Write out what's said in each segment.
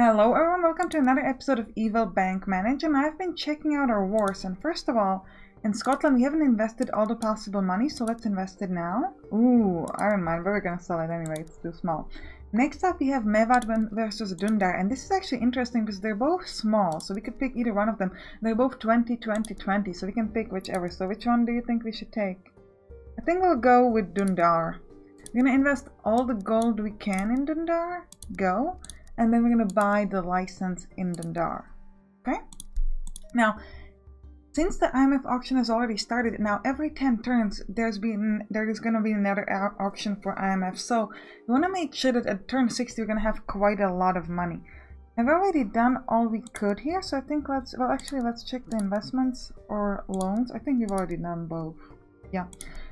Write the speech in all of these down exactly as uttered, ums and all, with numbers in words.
Hello everyone, welcome to another episode of Evil Bank Manager, and I've been checking out our wars. And first of all, in Scotland we haven't invested all the possible money, so let's invest it now. Ooh, Iron Mine, but we're gonna sell it anyway, it's too small. Next up we have Mevad versus Dundar, and this is actually interesting because they're both small, so we could pick either one of them. They're both twenty, twenty, twenty, so we can pick whichever. So which one do you think we should take? I think we'll go with Dundar. We're gonna invest all the gold we can in Dundar, go. And then we're going to buy the license in Dundar. Okay? Now, since the I M F auction has already started, now every ten turns there's been there is going to be another auction for I M F. So you want to make sure that at turn sixty you're going to have quite a lot of money. I've already done all we could here, so I think let's well actually let's check the investments or loans. I think we've already done both. Yeah.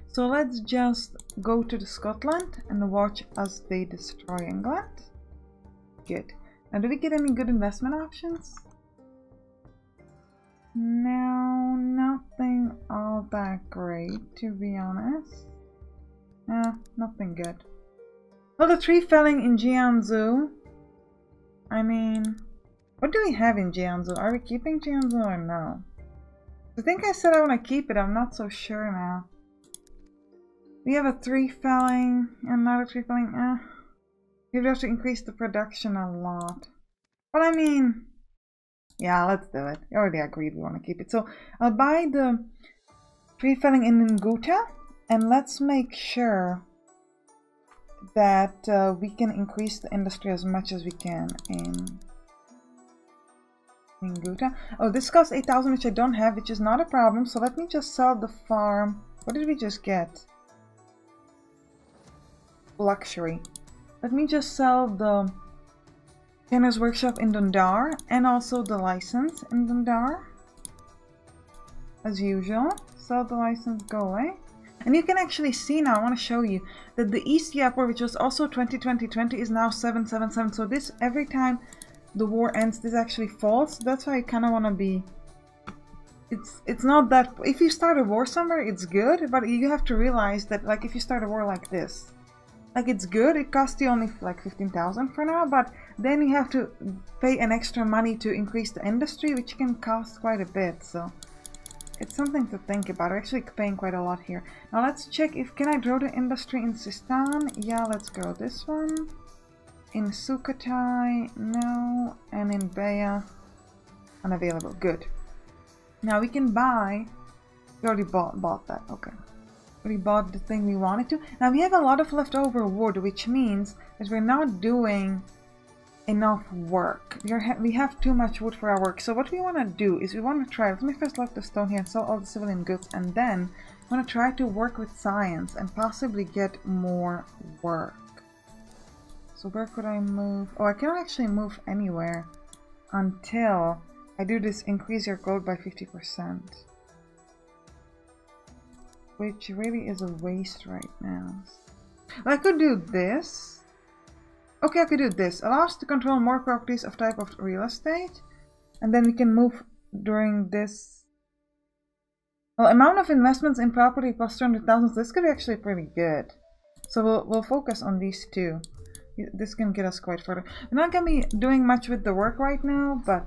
So let's just go to the Scotland and watch as they destroy England. Good. Now, do we get any good investment options? No, nothing all that great, to be honest. Eh, nothing good. Well, the tree felling in Jianzhu. I mean, what do we have in Jianzhu? Are we keeping Jianzhu or no? I think I said I want to keep it. I'm not so sure now. We have a tree felling, another tree felling. Eh. We'd have to increase the production a lot. But I mean, yeah, let's do it. I already agreed we want to keep it. So I'll buy the tree felling in Nguta, and let's make sure that uh, we can increase the industry as much as we can in Ningguta. Oh, this costs eight thousand, which I don't have, which is not a problem. So let me just sell the farm. What did we just get? Luxury. Let me just sell the Tanner's Workshop in Dundar and also the license in Dundar. As usual, sell the license, go away. And you can actually see now, I want to show you, that the East Yapor, which was also twenty, twenty, twenty, is now seven, seven, seven. So this, every time the war ends, this actually falls. That's why you kind of want to be... It's, it's not that... If you start a war somewhere, it's good, but you have to realize that, like, if you start a war like this, like, it's good, it costs you only like fifteen thousand for now, but then you have to pay an extra money to increase the industry, which can cost quite a bit, so it's something to think about. We're actually paying quite a lot here. Now let's check if, can I grow the industry in Sistan? Yeah, let's grow this one. In Sukhothai, no, and in Beya, unavailable, good. Now we can buy, we already bought, bought that, okay. We bought the thing we wanted to. Now we have a lot of leftover wood, which means that we're not doing enough work. We, are ha we have too much wood for our work. So what we want to do is we want to try, let me first lock the stone here and sell all the civilian goods, and then we want to try to work with science and possibly get more work. So where could I move? Oh, I cannot actually move anywhere until I do this increase your gold by fifty percent. Which really is a waste right now. Well, I could do this. Okay, I could do this. Allows to control more properties of type of real estate. And then we can move during this. Well, amount of investments in property plus two hundred thousand. This could be actually pretty good. So we'll, we'll focus on these two. This can get us quite further. We're not going to be doing much with the work right now, but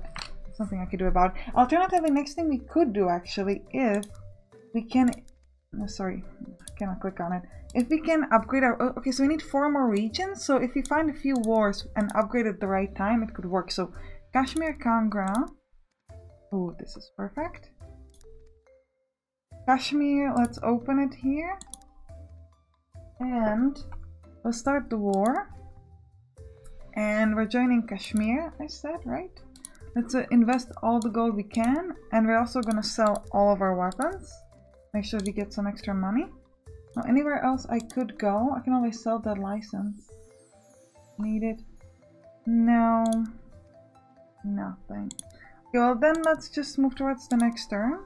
something I could do about it. Alternatively, next thing we could do actually is we can... No, sorry, I cannot click on it. If we can upgrade our... Okay, so we need four more regions. So if we find a few wars and upgrade at the right time, it could work. So Kashmir, Kangra. Oh, this is perfect. Kashmir, let's open it here. And we'll start the war. And we're joining Kashmir, I said, right? Let's uh, invest all the gold we can. And we're also going to sell all of our weapons. Make sure we get some extra money. Now, anywhere else I could go, I can always sell that license. Need it? No. Nothing. Okay, well then let's just move towards the next turn.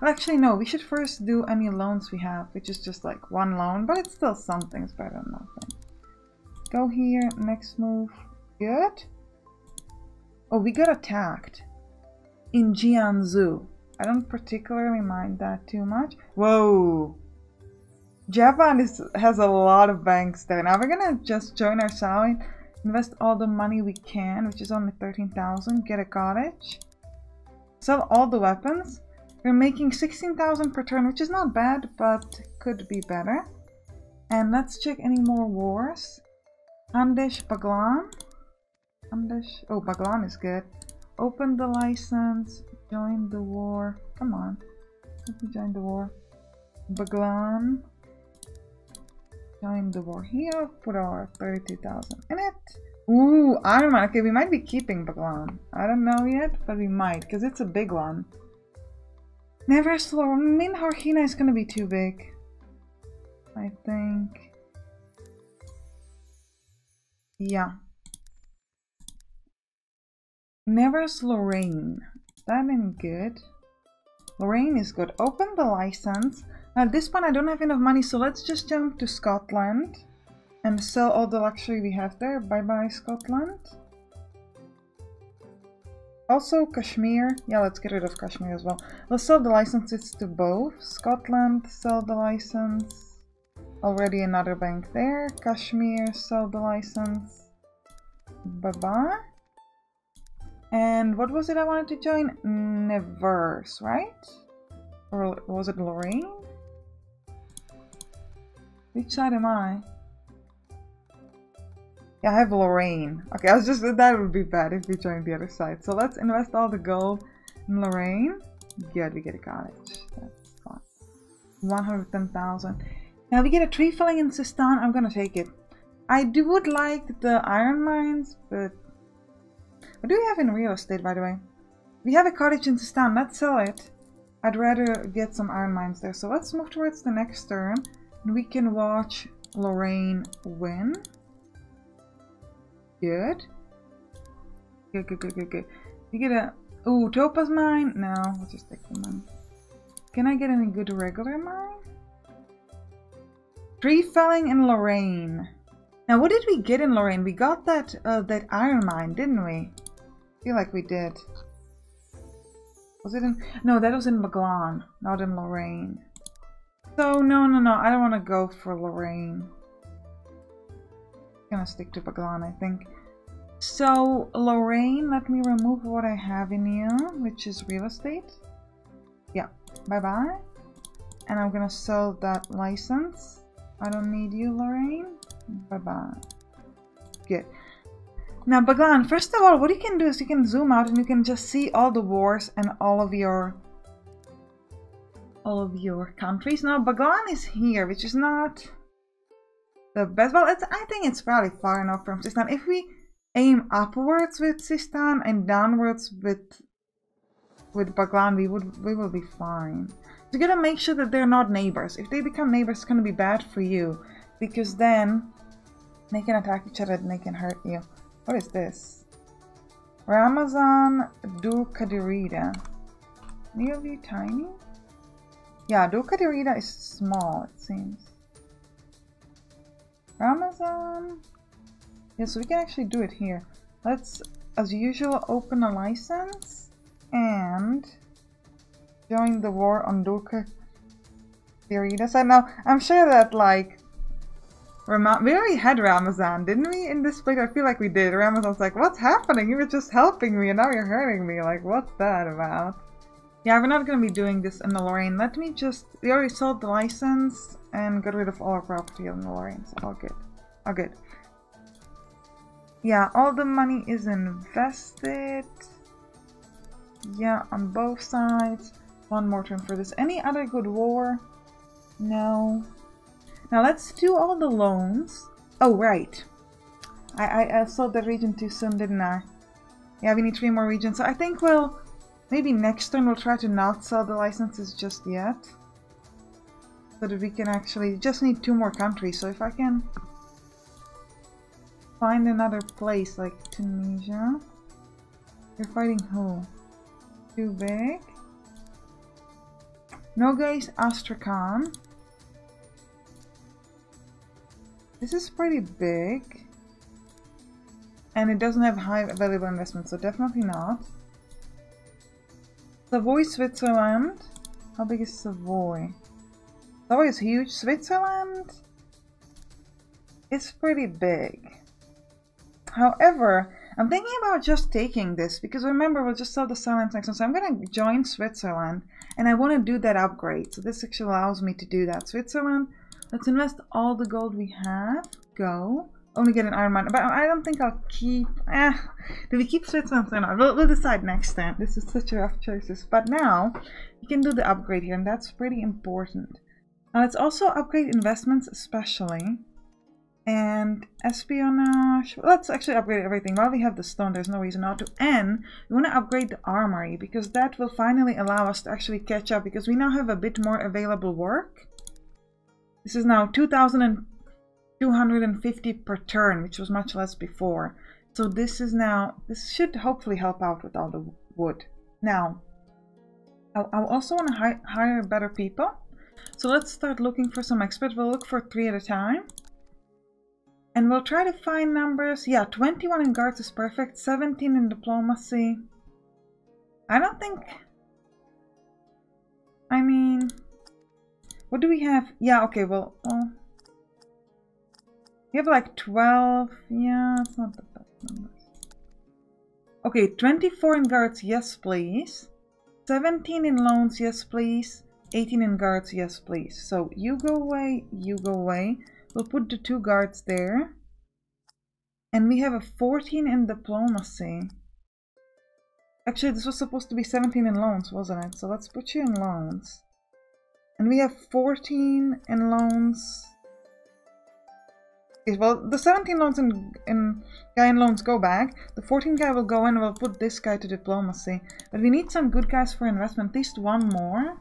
Well, actually no, we should first do any loans we have, which is just like one loan, but it's still something. It's better than nothing. Go here, next move. Good. Oh, we got attacked. In Jianzhu. I don't particularly mind that too much. Whoa! Japan is, has a lot of banks there. Now we're gonna just join our side Invest all the money we can, which is only thirteen thousand. Get a cottage. Sell all the weapons. We're making sixteen thousand per turn, which is not bad, but could be better. And let's check any more wars. Andesh, Baglan. Andesh. Oh, Baglan is good. Open the license. Join the war. Come on. Let me join the war. Baglan. Join the war here. Put our thirty thousand in it. Ooh, Arman. Okay, we might be keeping Baglan. I don't know yet, but we might, because it's a big one. Neverse, Minharina is going to be too big, I think. Yeah. Neverse, Lorraine. That ain't good. Lorraine is good. Open the license. Now this one I don't have enough money, so let's just jump to Scotland and sell all the luxury we have there. Bye bye Scotland. Also Kashmir. Yeah, let's get rid of Kashmir as well. Let's sell the licenses to both. Scotland, sell the license. Already another bank there. Kashmir, sell the license. Bye-bye. And what was it I wanted to join? Neverse, right? Or was it Lorraine? Which side am I? Yeah, I have Lorraine. Okay, I was just, that would be bad if we joined the other side. So let's invest all the gold in Lorraine. Good, we get a cottage. That's fine. one hundred ten thousand. Now we get a tree felling in Sistan. I'm gonna take it. I do would like the iron mines, but what do we have in real estate, by the way? We have a cottage in Sistan. Let's sell it. I'd rather get some iron mines there. So let's move towards the next turn, and we can watch Lorraine win. Good. Good, good, good, good, good. You get a... Ooh, topaz mine? No, we'll just take the mine. Can I get any good regular mine? Tree felling in Lorraine. Now, what did we get in Lorraine? We got that, uh, that iron mine, didn't we? I feel like we did. Was it in... No, that was in Baglan, not in Lorraine. So, no, no, no, I don't want to go for Lorraine. Gonna stick to Baglan, I think. So Lorraine, let me remove what I have in here, which is real estate. Yeah, bye bye. And I'm gonna sell that license. I don't need you, Lorraine. Bye bye. Good. Now Baglan, first of all, what you can do is you can zoom out and you can just see all the wars and all of your all of your countries. Now Baglan is here, which is not the best. Well, it's, I think it's probably far enough from Sistan. If we aim upwards with Sistan and downwards with with Baglan, we would we will be fine. So you gotta make sure that they're not neighbors. If they become neighbors, it's gonna be bad for you, because then they can attack each other and they can hurt you. What is this? Ramazan, Ducadirida. Any of you tiny? Yeah, Ducadirida is small, it seems. Ramazan. Yeah, so we can actually do it here. Let's, as usual, open a license and join the war on Ducadirida side. Now, I'm sure that, like, Rama we already had Ramazan, didn't we, in this place? I feel like we did. Ramazan's like, what's happening? You were just helping me and now you're hurting me. Like, what's that about? Yeah, we're not going to be doing this in the Lorraine. Let me just... We already sold the license and got rid of all our property on the Lorraine. So all good. All good. Yeah, all the money is invested. Yeah, on both sides. One more turn for this. Any other good war? No. Now let's do all the loans. Oh, right. I, I, I sold that region too soon, didn't I? Yeah, we need three more regions. So I think we'll... Maybe next turn we'll try to not sell the licenses just yet, so that we can actually just need two more countries. So if I can find another place like Tunisia. You're fighting who? Too big? No guys, Astrakhan. This is pretty big. And it doesn't have high available investment, so definitely not. Savoy, Switzerland. How big is Savoy? Savoy is huge. Switzerland is pretty big. However, I'm thinking about just taking this, because remember, we'll just sell the silence next one. So I'm going to join Switzerland, and I want to do that upgrade. So this actually allows me to do that. Switzerland, let's invest all the gold we have. Go. Only get an iron mine. But I don't think I'll keep... Eh, do we keep Switzerland or not? We'll, we'll decide next time. This is such a rough choices. But now, you can do the upgrade here, and that's pretty important. Now, let's also upgrade investments especially. And espionage, let's actually upgrade everything. While we have the stone, there's no reason not to. And we want to upgrade the armory, because that will finally allow us to actually catch up, because we now have a bit more available work. This is now two thousand two hundred fifty per turn, which was much less before. So this is now, this should hopefully help out with all the wood. Now, I'll, I'll also want to hi hire better people. So let's start looking for some experts. We'll look for three at a time. And we'll try to find numbers. Yeah, twenty-one in guards is perfect. seventeen in diplomacy. I don't think... I mean... What do we have? Yeah, okay, well... well we have like twelve. Yeah, it's not the best numbers. Okay, twenty-four in guards. Yes, please. seventeen in loans. Yes, please. eighteen in guards. Yes, please. So, you go away. You go away. We'll put the two guards there. And we have a fourteen in diplomacy. Actually, this was supposed to be seventeen in loans, wasn't it? So let's put you in loans. And we have fourteen in loans. Okay, well, the seventeen loans and, and guy in loans go back. The fourteen guy will go in, and we'll put this guy to diplomacy. But we need some good guys for investment. At least one more.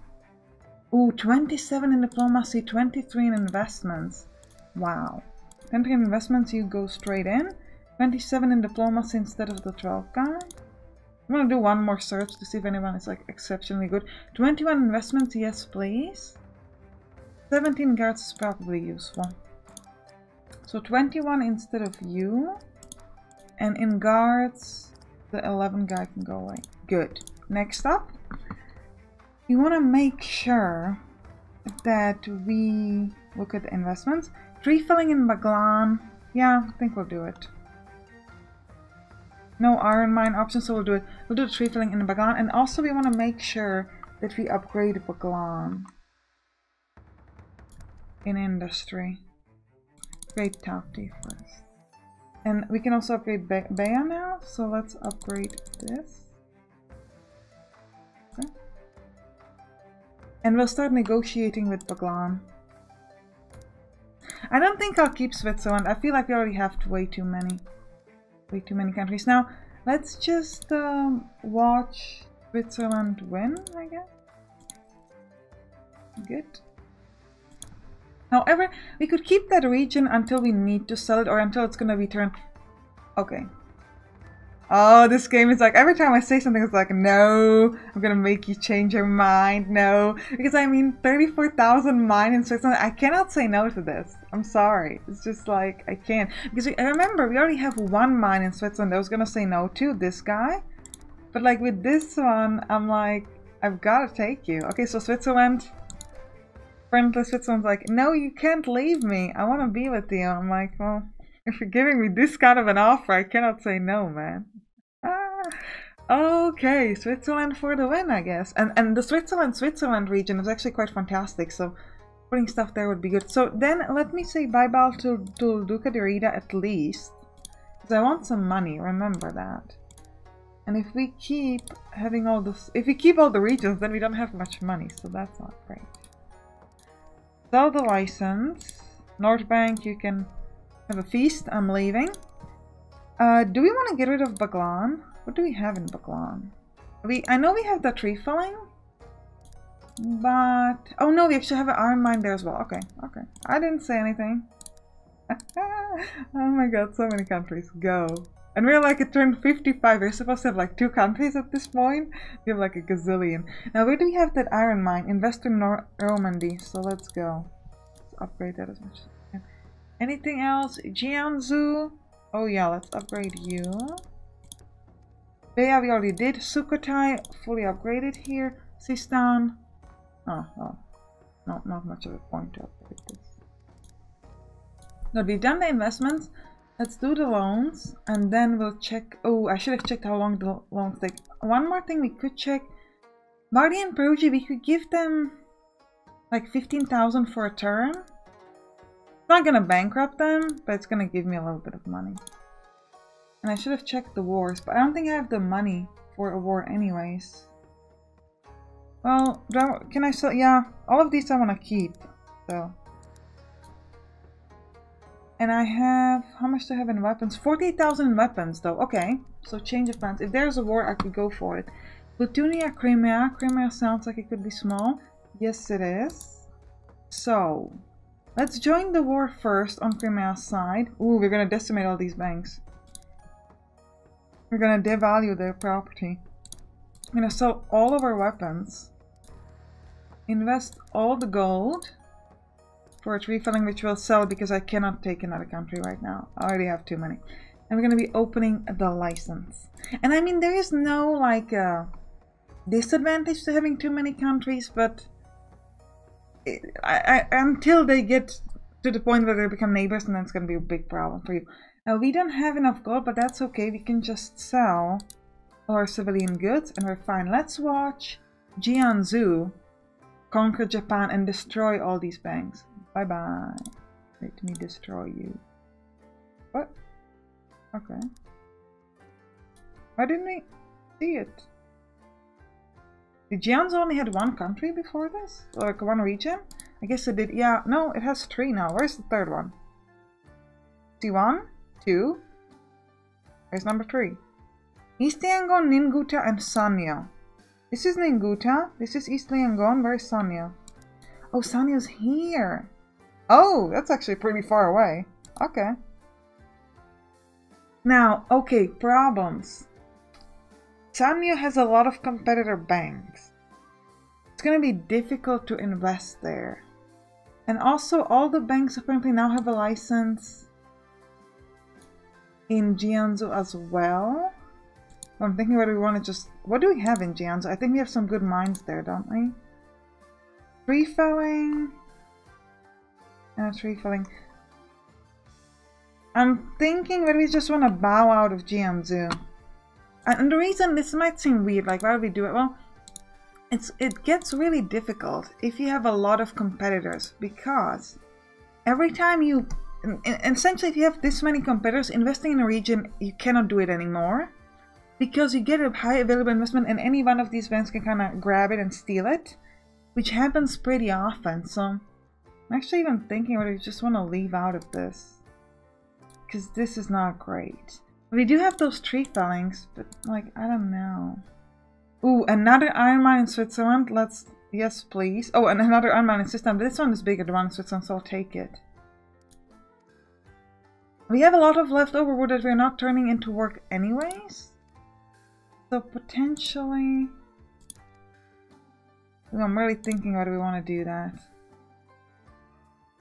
Ooh, twenty-seven in diplomacy, twenty-three in investments. Wow. twenty in investments, you go straight in. twenty-seven in diplomacy instead of the twelve guy. I'm gonna do one more search to see if anyone is like exceptionally good. twenty-one investments, yes please. seventeen guards is probably useful. So twenty-one instead of you. And in guards, the eleven guy can go away. Good. Next up, you wanna make sure that we look at the investments. Tree felling in Baglan. Yeah, I think we'll do it. No iron mine option, so we'll do it. We'll do tree felling in Baglan. And also we want to make sure that we upgrade Baglan. In industry. Upgrade Tauti first. And we can also upgrade Be Beya now. So let's upgrade this. Okay. And we'll start negotiating with Baglan. I don't think I'll keep Switzerland. I feel like we already have way too many, way too many countries. Now, let's just um, watch Switzerland win, I guess. Good. However, we could keep that region until we need to sell it or until it's going to return. Okay. Oh, this game is like, every time I say something, it's like, no, I'm gonna make you change your mind, no. Because I mean, thirty-four thousand mine in Switzerland, I cannot say no to this. I'm sorry. It's just like, I can't. Because we, I remember, we already have one mine in Switzerland I was gonna say no to, this guy. But like with this one, I'm like, I've gotta take you. Okay, so Switzerland, friendless Switzerland's like, no, you can't leave me. I wanna be with you. I'm like, well, if you're giving me this kind of an offer, I cannot say no, man. Ah, okay, Switzerland for the win, I guess. And and the Switzerland, Switzerland region is actually quite fantastic, so putting stuff there would be good. So then let me say bye-bye to, to Ducadirida at least, because I want some money, remember that. And if we keep having all this, if we keep all the regions, then we don't have much money, so that's not great. Sell the license. North Bank, you can... have a feast. I'm leaving. Uh, do we want to get rid of Baglan? What do we have in Baglan? We I know we have the tree felling, but oh no, we actually have an iron mine there as well. Okay, okay. I didn't say anything. Oh my god, so many countries go. And we're like at turn fifty-five. We're supposed to have like two countries at this point. We have like a gazillion. Now where do we have that iron mine? In Western Nor Normandy. So let's go. Let's upgrade that as much. Anything else? Jianzhu. Oh yeah, let's upgrade you. Beya we already did. Sukhothai fully upgraded here. Sistan. Oh well, not not much of a point to upgrade this. But we've done the investments. Let's do the loans and then we'll check. Oh, I should have checked how long the loans take. One more thing we could check. Bardi and Perugia, we could give them like fifteen thousand for a turn. It's not gonna bankrupt them, but it's gonna give me a little bit of money. And I should have checked the wars, but I don't think I have the money for a war anyways. Well, do I, can I sell? Yeah, all of these I want to keep, so. And I have, how much do I have in weapons? forty-eight thousand weapons though, okay. So change of plans. If there's a war, I could go for it. Plutonia, Crimea. Crimea sounds like it could be small. Yes, it is. So, let's join the war first on Crimea's side. Ooh, we're gonna decimate all these banks. We're gonna devalue their property. I'm gonna sell all of our weapons. Invest all the gold for its refilling, which we'll sell because I cannot take another country right now. I already have too many. And we're gonna be opening the license. And I mean, there is no like uh, disadvantage to having too many countries, but it, I, I, until they get to the point where they become neighbors, and then it's gonna be a big problem for you. Now we don't have enough gold, but that's okay. We can just sell our civilian goods, and we're fine. Let's watch Jianzhu conquer Japan and destroy all these banks. Bye bye. Let me destroy you. What? Okay. Why didn't we see it? Did Jiangsu only had one country before this? Like one region? I guess it did. Yeah, no, it has three now. Where's the third one? See one, two. Where's number three? East Yangon, Ningguta, and Sanyo. This is Ningguta. This is East Yangon. Where's Sanyo? Oh, Sanyo's here. Oh, that's actually pretty far away. Okay. Now, okay, problems. Sanyo has a lot of competitor banks. It's gonna be difficult to invest there. And also, all the banks apparently now have a license in Jiangsu as well. I'm thinking whether we want to just... What do we have in Jiangsu? I think we have some good mines there, don't we? Tree felling. Uh, tree felling. I'm thinking that we just want to bow out of Jiangsu. And the reason this might seem weird, like why do we do it? Well, it's it gets really difficult if you have a lot of competitors, because every time you, essentially if you have this many competitors, investing in a region, you cannot do it anymore, because you get a high available investment and any one of these banks can kind of grab it and steal it, which happens pretty often. So I'm actually even thinking whether you just want to leave out of this, because this is not great. We do have those tree fellings, but like, I don't know. Ooh, another iron mine in Switzerland. Let's, yes please. Oh, and another iron mine in Sistan. This one is bigger than one in Switzerland, so I'll take it. We have a lot of leftover wood that we're not turning into work anyways. So potentially... I'm really thinking whether we want to do that.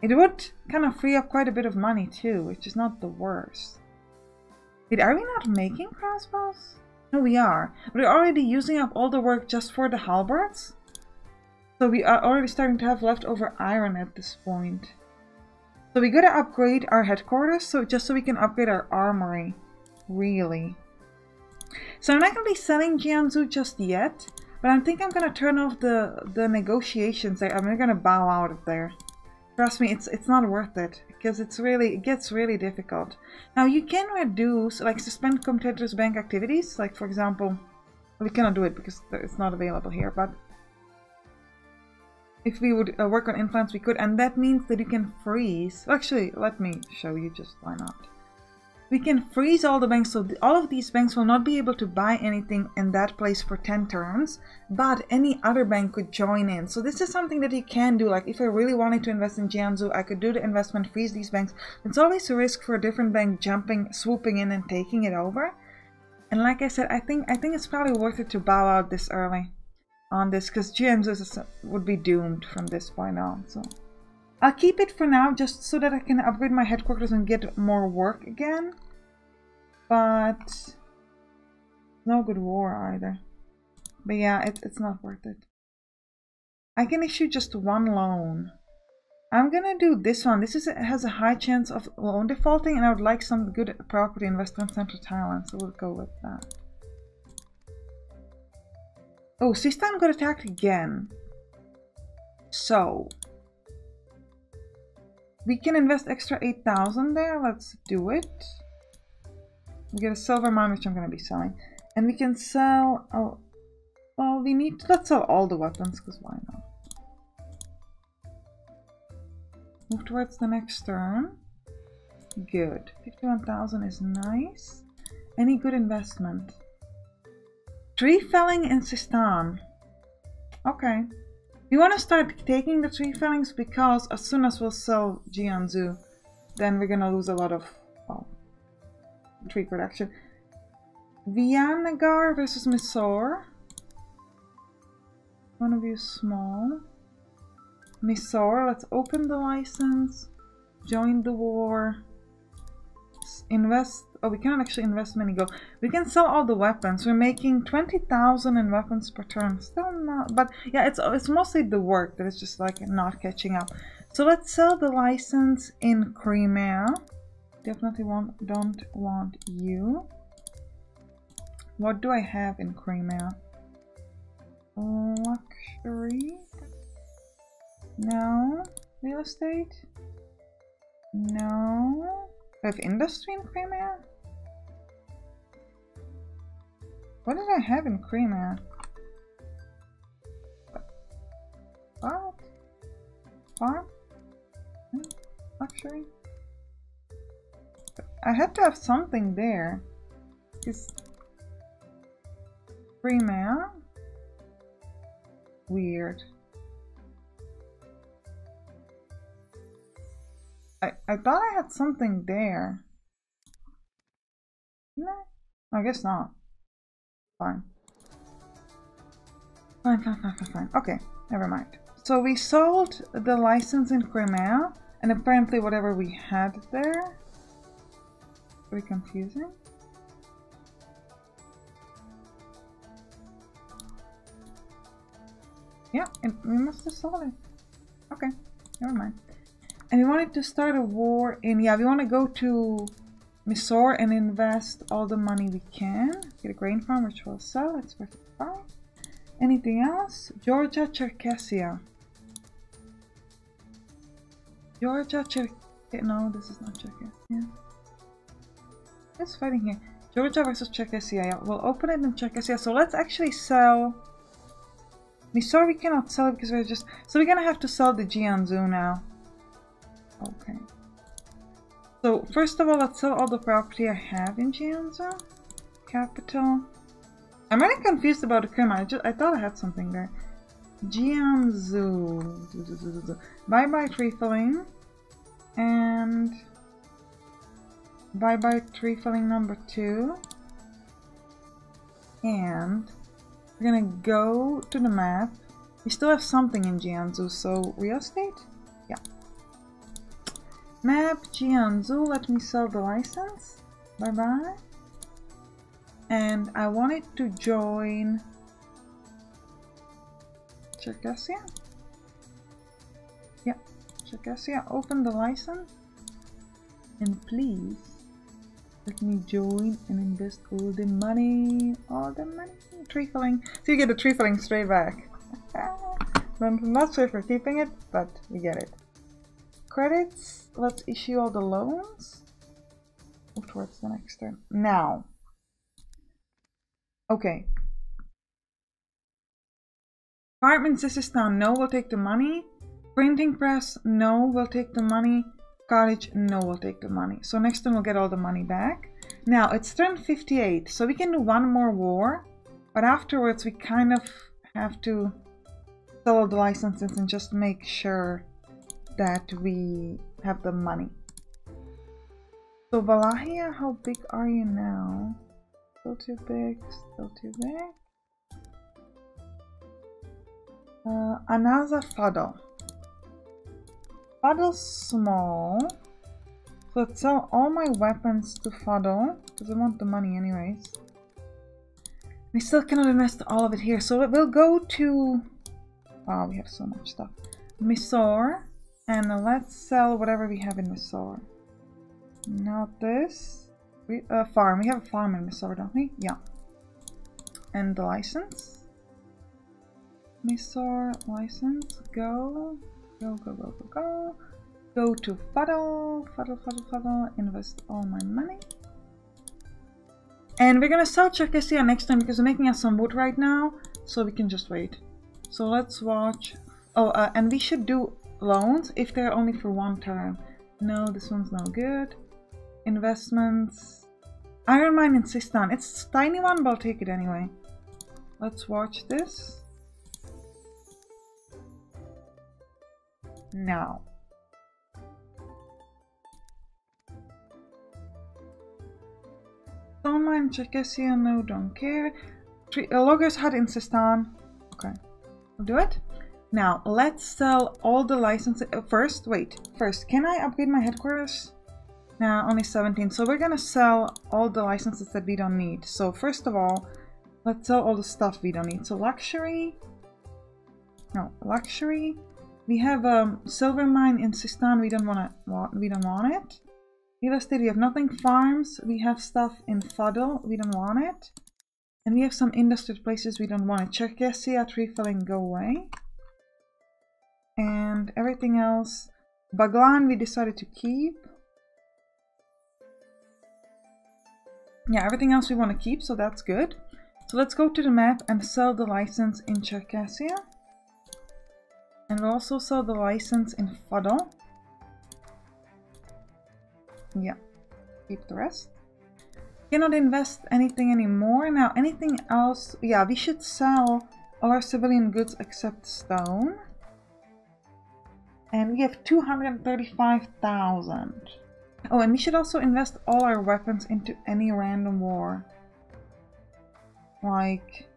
It would kind of free up quite a bit of money too, which is not the worst. Wait, are we not making crossbows? No, we are. We're already using up all the work just for the halberds. So we are already starting to have leftover iron at this point. So we gotta upgrade our headquarters, so just so we can upgrade our armory. Really. So I'm not gonna be selling Jiangsu just yet, but I think I'm gonna turn off the, the negotiations there. I'm gonna bow out of there. Trust me, it's it's not worth it, because it's really it gets really difficult. Now you can reduce, like suspend competitors' bank activities, like for example, we cannot do it because it's not available here. But if we would uh, work on influence, we could, and that means that you can freeze. Well, actually, let me show you just why not. We can freeze all the banks, so th all of these banks will not be able to buy anything in that place for ten turns, but any other bank could join in. So this is something that you can do, like if I really wanted to invest in Jiangsu, I could do the investment, freeze these banks. It's always a risk for a different bank jumping, swooping in and taking it over. And like I said, I think I think it's probably worth it to bow out this early on this, because Jiangsu would be doomed from this point on. So I'll keep it for now, just so that I can upgrade my headquarters and get more work again. But no good war either. But yeah, it, it's not worth it. I can issue just one loan. I'm gonna do this one. This is has a high chance of loan defaulting, and I would like some good property in Western Central Thailand, so we'll go with that. Oh, Sistan got attacked again. So we can invest extra eight thousand there. Let's do it. We get a silver mine, which I'm gonna be selling, and we can sell. Oh, well, we need. To, let's sell all the weapons, because why not? Move towards the next turn. Good. fifty-one thousand is nice. Any good investment? Tree felling in Sistan. Okay. We want to start taking the tree fellings, because as soon as we'll sell Jianzhu, then we're going to lose a lot of well, tree production. Vianagar versus Mysore. One of you small. Mysore, let's open the license, join the war, invest. Oh, we can't actually invest many gold. We can sell all the weapons. We're making twenty thousand in weapons per turn. Still not, but yeah, it's it's mostly the work that is just like not catching up. So let's sell the license in Crimea. Definitely want, don't want you. What do I have in Crimea? Luxury. No. Real estate? No. I have industry in Crimea? What did I have in Crimea? What? Farm? Luxury? I had to have something there. It's Crimea? Weird. I, I thought I had something there. No, I guess not. Fine. Fine, fine, fine, fine, fine. Okay, never mind. So we sold the license in Crimea, and apparently whatever we had there. Very confusing. Yeah, it, we must have sold it. Okay, never mind. And we wanted to start a war in, yeah, we want to go to Mysore and invest all the money we can. Get a grain farm, which we'll sell, it's worth five. Anything else? Georgia, Cherkessia. Georgia, Cherkessia, no, this is not Cherkessia. Who's fighting here? Georgia versus Cherkessia, yeah, we'll open it in Cherkessia. So let's actually sell, Mysore we cannot sell it because we're just, so we're gonna have to sell the Jianzhu now. Okay, so first of all, let's sell all the property I have in Jiangsu. Capital. I'm really confused about the Crimea. I just I thought I had something there. Jiangsu. Bye bye tree filling, and bye bye tree filling number two. And we're gonna go to the map. We still have something in Jiangsu, so real estate. Yeah. Map Jianzhu, let me sell the license. Bye bye. And I wanted to join Circassia. Yeah, Circassia, open the license. And please let me join and invest all the money. All the money. Tree filling. So you get the tree filling straight back. I'm not sure if we're keeping it, but we get it. Credits, let's issue all the loans. Move towards the next turn. Now. Okay. Apartments, this is town. No, we'll take the money. Printing press, no, we'll take the money. Cottage, no, we'll take the money. So next turn we'll get all the money back. Now, it's turn fifty-eight, so we can do one more war. But afterwards we kind of have to sell all the licenses and just make sure that we have the money. So Valahia, how big are you now? Still too big, still too big. Uh, Anaza Fuddle. Fuddle's small. So let's sell all my weapons to Fuddle, because I want the money anyways. We still cannot invest all of it here, so we'll go to... Wow, we have so much stuff. Mysore. And let's sell whatever we have in Mysore. Not this. We a uh, farm. We have a farm in Mysore, don't we? Yeah. And the license. Mysore license. Go. Go, go, go, go, go. Go to Fuddle. Fuddle, Fuddle, Fuddle. Invest all my money. And we're gonna sell Cherkessia next time because we're making us some wood right now. So we can just wait. So let's watch. Oh, uh, and we should do loans if they're only for one term. No, this one's no good. Investments. Iron mine in Sistan. It's a tiny one, but I'll take it anyway. Let's watch this. Now. Stone mine in Cherkessia. No, don't care. Three, uh, loggers had in Sistan. Okay. I'll do it. Now, let's sell all the licenses. Uh, first, wait. First, can I upgrade my headquarters? Now, only seventeen. So we're gonna sell all the licenses that we don't need. So first of all, let's sell all the stuff we don't need. So luxury. No, luxury. We have a um, silver mine in Sistan. We don't wanna. We don't want it. Real estate. We have nothing. Farms. We have stuff in Fuddle. We don't want it. And we have some industrial places. We don't want it. Cherkessia, tree felling, go away. And everything else. Baglan we decided to keep. Yeah, everything else we want to keep, so that's good. So let's go to the map and sell the license in Cherkessia. And we'll also sell the license in Fuddle. Yeah, keep the rest. Cannot invest anything anymore. Now, anything else? Yeah, we should sell all our civilian goods except stone. And we have two hundred thirty-five thousand. Oh, and we should also invest all our weapons into any random war. Like...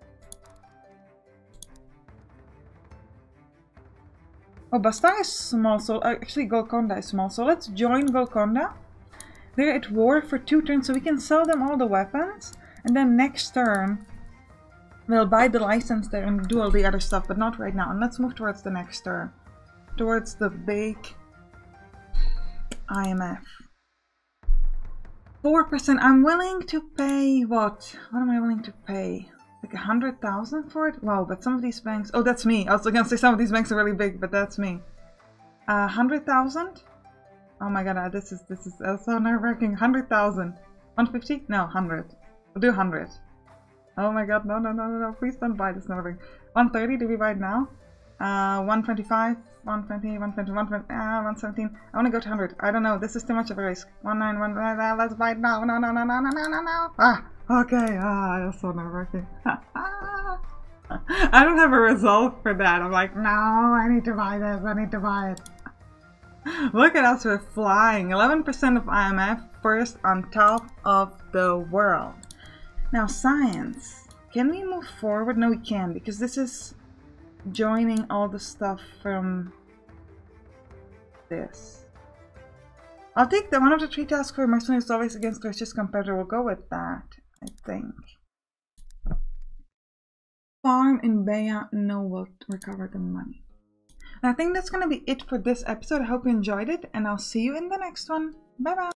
Oh, Bastar is small, so actually Golconda is small. So let's join Golconda. They're at war for two turns, so we can sell them all the weapons. And then next turn, we'll buy the license there and do all the other stuff, but not right now. And let's move towards the next turn. Towards the big I M F. four percent. I'm willing to pay what? What am I willing to pay? Like a hundred thousand for it? Wow, but some of these banks... Oh, that's me. I was gonna say some of these banks are really big, but that's me. A uh, hundred thousand? Oh my god, uh, this is this is uh, so nerve-wracking. Hundred thousand. one fifty? No, hundred. We'll do hundred. Oh my god, no, no, no, no, no. Please don't buy this nerve-wracking. one thirty? Do we buy it now? Uh, one twenty-five? one twenty, one twenty, one twenty, ah, one seventeen. I want to go to one hundred. I don't know. This is too much of a risk. one ninety-one. Uh, let's buy it now. No, no, no, no, no, no, no, no. Ah, okay. Ah, that's so nerve-wracking. I don't have a resolve for that. I'm like, no, I need to buy this. I need to buy it. Look at us. We're flying. eleven percent of I M F. First on top of the world. Now, science. Can we move forward? No, we can because this is... joining all the stuff from this. I'll take the one of the three tasks for mercenary is always against Christian's competitor. We'll go with that, I think. Farm in Beya, no, we'll recover the money. And I think that's going to be it for this episode. I hope you enjoyed it, and I'll see you in the next one. Bye bye.